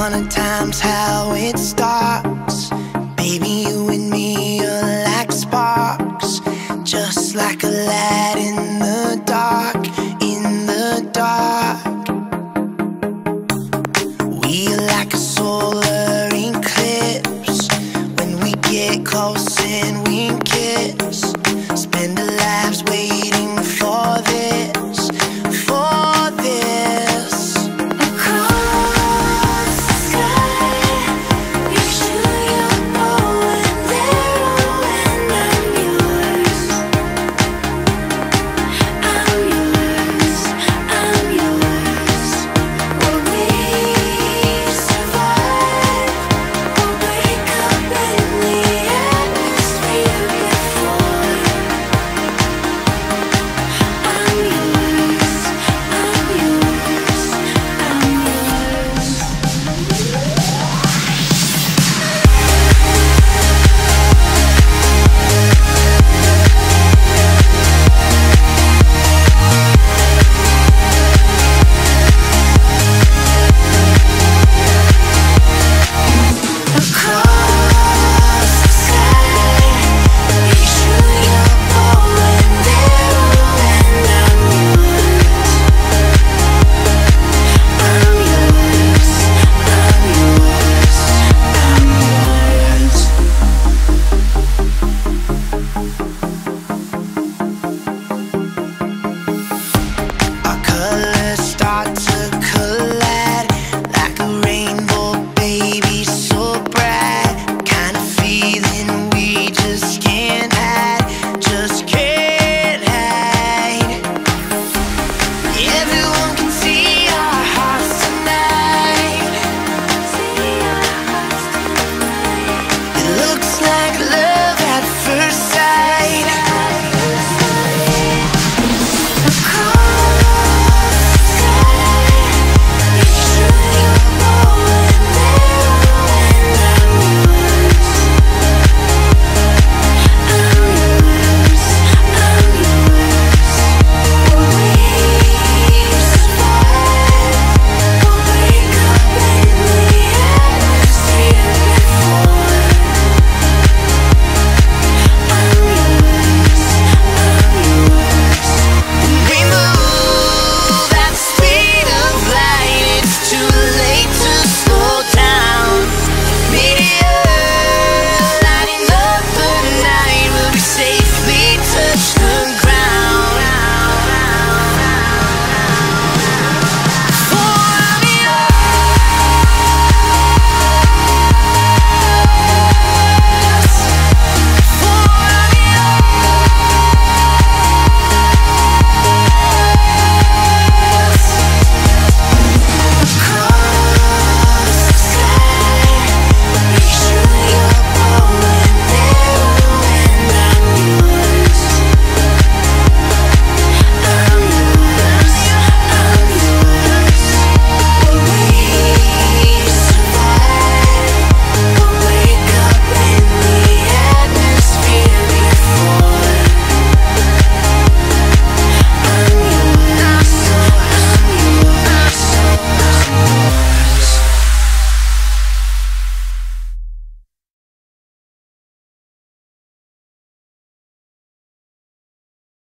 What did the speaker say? wanna times how it starts. Baby, you and me are like sparks, just like a